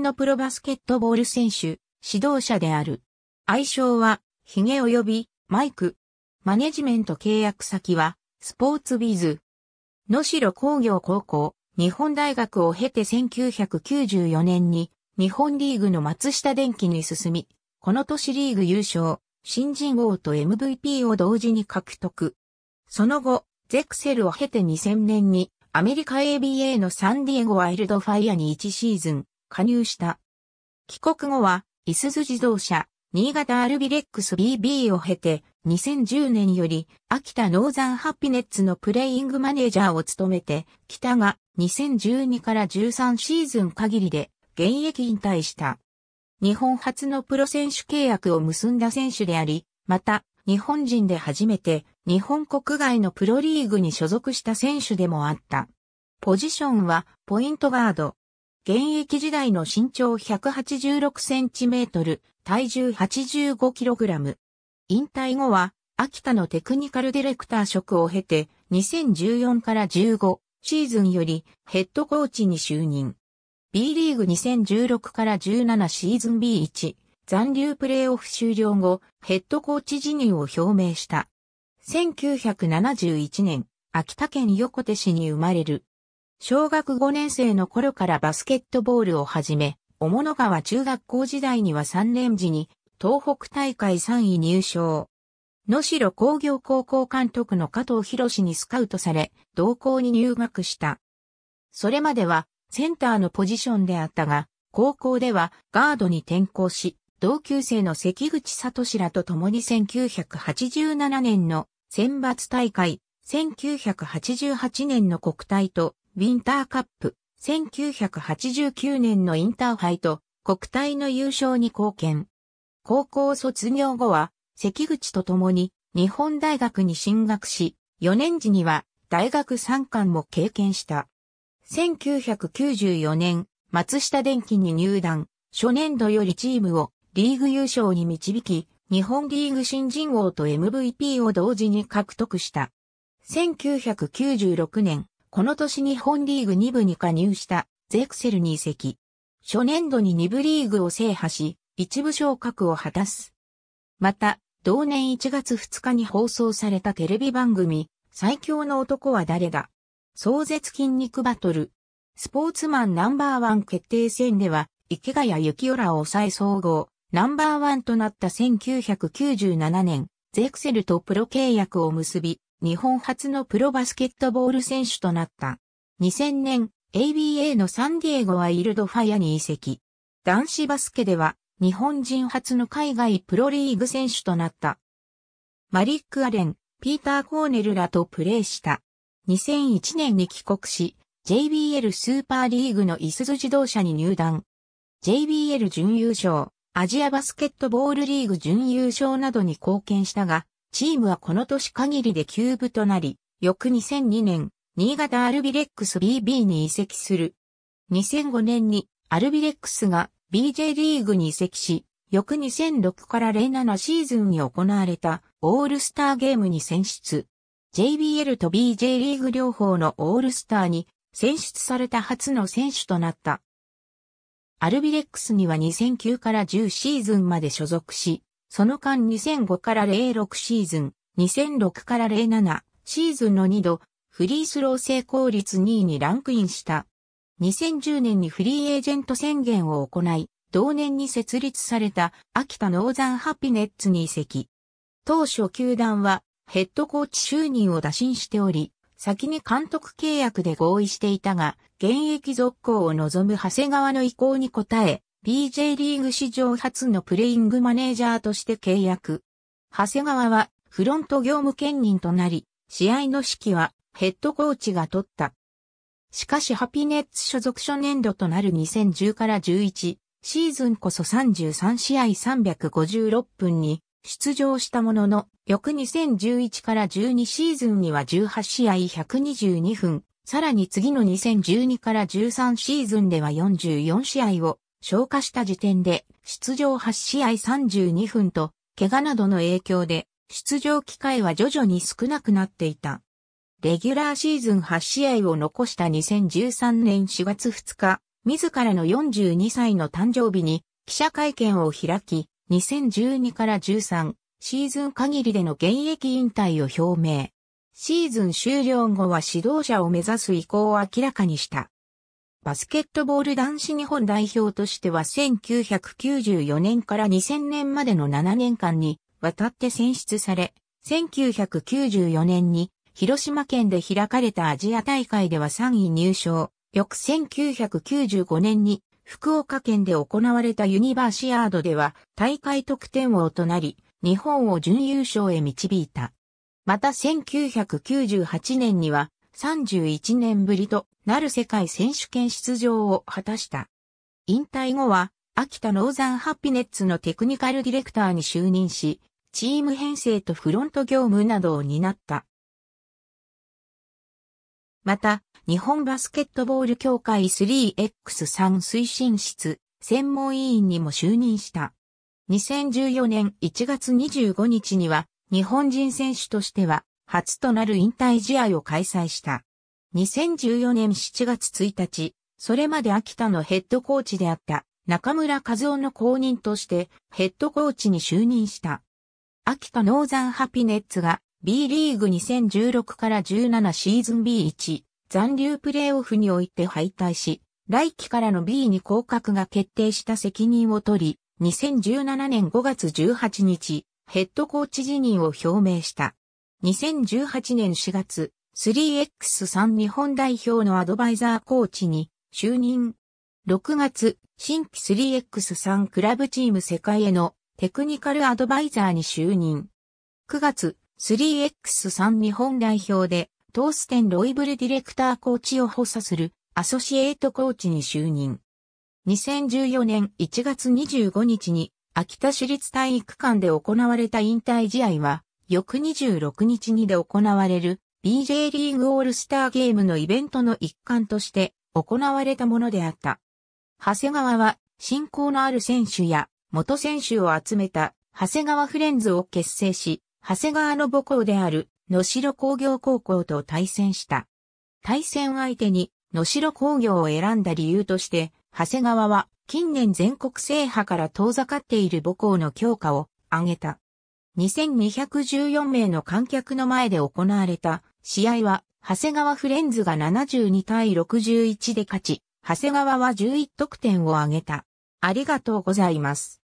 本のプロバスケットボール選手、指導者である。愛称は、ヒゲ及び、マイク。マネジメント契約先は、スポーツビズ。能代工業高校、日本大学を経て1994年に、日本リーグの松下電器に進み、この年リーグ優勝、新人王と MVP を同時に獲得。その後、ゼクセルを経て2000年に、アメリカ ABA のサンディエゴワイルドファイアに1シーズン、加入した。帰国後は、いすゞ自動車、新潟アルビレックス BB を経て、2010年より、秋田ノーザンハピネッツのプレイングマネージャーを務めて、きたが、2012から13シーズン限りで、現役引退した。日本初のプロ選手契約を結んだ選手であり、また、日本人で初めて、日本国外のプロリーグに所属した選手でもあった。ポジションは、ポイントガード。現役時代の身長 186cm、体重 85kg。引退後は、秋田のテクニカルディレクター職を経て、2014から15シーズンよりヘッドコーチに就任。B リーグ2016から17シーズン B1、残留プレーオフ終了後、ヘッドコーチ辞任を表明した。1971年、秋田県横手市に生まれる。小学5年生の頃からバスケットボールを始め、雄物川中学校時代には3年時に東北大会3位入賞。能代工業高校監督の加藤博にスカウトされ、同校に入学した。それまではセンターのポジションであったが、高校ではガードに転向し、同級生の関口聡らと共に1987年の選抜大会、1988年の国体と、ウィンターカップ、1989年のインターハイと国体の優勝に貢献。高校卒業後は関口と共に日本大学に進学し、4年時には大学3冠も経験した。1994年、松下電器に入団、初年度よりチームをリーグ優勝に導き、日本リーグ新人王と MVP を同時に獲得した。1996年、この年日本リーグ2部に加入したゼクセルに移籍。初年度に2部リーグを制覇し、1部昇格を果たす。また、同年1月2日に放送されたテレビ番組、最強の男は誰だ？壮絶筋肉バトル。スポーツマンNo.1決定戦では、池谷幸雄らを抑え総合、No.1となった1997年、ゼクセルとプロ契約を結び、日本初のプロバスケットボール選手となった。2000年、ABA のサンディエゴワイルドファイアに移籍。男子バスケでは、日本人初の海外プロリーグ選手となった。マリック・アレン、ピーター・コーネルらとプレーした。2001年に帰国し、JBL スーパーリーグのいすゞ自動車に入団。JBL 準優勝、アジアバスケットボールリーグ準優勝などに貢献したが、チームはこの年限りで休部となり、翌2002年、新潟アルビレックス BB に移籍する。2005年にアルビレックスが BJ リーグに移籍し、翌2006から07シーズンに行われたオールスターゲームに選出。JBL と BJ リーグ両方のオールスターに選出された初の選手となった。アルビレックスには2009から10シーズンまで所属し、その間2005から06シーズン、2006から07シーズンの2度、フリースロー成功率2位にランクインした。2010年にフリーエージェント宣言を行い、同年に設立された秋田ノーザンハピネッツに移籍。当初球団はヘッドコーチ就任を打診しており、先に監督契約で合意していたが、現役続行を望む長谷川の意向に応え、BJ リーグ史上初のプレイングマネージャーとして契約。長谷川はフロント業務兼任となり、試合の指揮はヘッドコーチが取った。しかしハピネッツ所属初年度となる2010から11シーズンこそ33試合356分に出場したものの、翌2011から12シーズンには18試合122分、さらに次の2012から13シーズンでは44試合を消化した時点で出場8試合32分と怪我などの影響で出場機会は徐々に少なくなっていた。レギュラーシーズン8試合を残した2013年4月2日、自らの42歳の誕生日に記者会見を開き、2012から13シーズン限りでの現役引退を表明。シーズン終了後は指導者を目指す意向を明らかにした。バスケットボール男子日本代表としては1994年から2000年までの7年間にわたって選出され、1994年に広島県で開かれたアジア大会では3位入賞。翌1995年に福岡県で行われたユニバーシアードでは大会得点王となり、日本を準優勝へ導いた。また1998年には31年ぶりとなる世界選手権出場を果たした。引退後は秋田ノーザンハピネッツのテクニカルディレクターに就任し、チーム編成とフロント業務などを担った。また、日本バスケットボール協会 3X3 推進室専門委員にも就任した。2014年1月25日には、日本人選手としては初となる引退試合を開催した。2014年7月1日、それまで秋田のヘッドコーチであった中村和夫の後任としてヘッドコーチに就任した。秋田ノーザンハピネッツが B リーグ2016から17シーズン B1 残留プレーオフにおいて敗退し、来季からの B に降格が決定した責任を取り、2017年5月18日、ヘッドコーチ辞任を表明した。2018年4月、3X3 日本代表のアドバイザーコーチに就任。6月、新規 3X3 クラブチーム世界へのテクニカルアドバイザーに就任。9月、3X3 日本代表で、トーステン・ロイブルディレクターコーチを補佐するアソシエイトコーチに就任。2014年1月25日に、秋田市立体育館で行われた引退試合は、翌26日にで行われる BJ リーグオールスターゲームのイベントの一環として行われたものであった。長谷川は、親交のある選手や元選手を集めた長谷川フレンズを結成し、長谷川の母校である能代工業高校と対戦した。対戦相手に能代工業を選んだ理由として、長谷川は、近年全国制覇から遠ざかっている母校の強化を挙げた。2214名の観客の前で行われた試合は、長谷川フレンズが72対61で勝ち、長谷川は11得点を挙げた。ありがとうございます。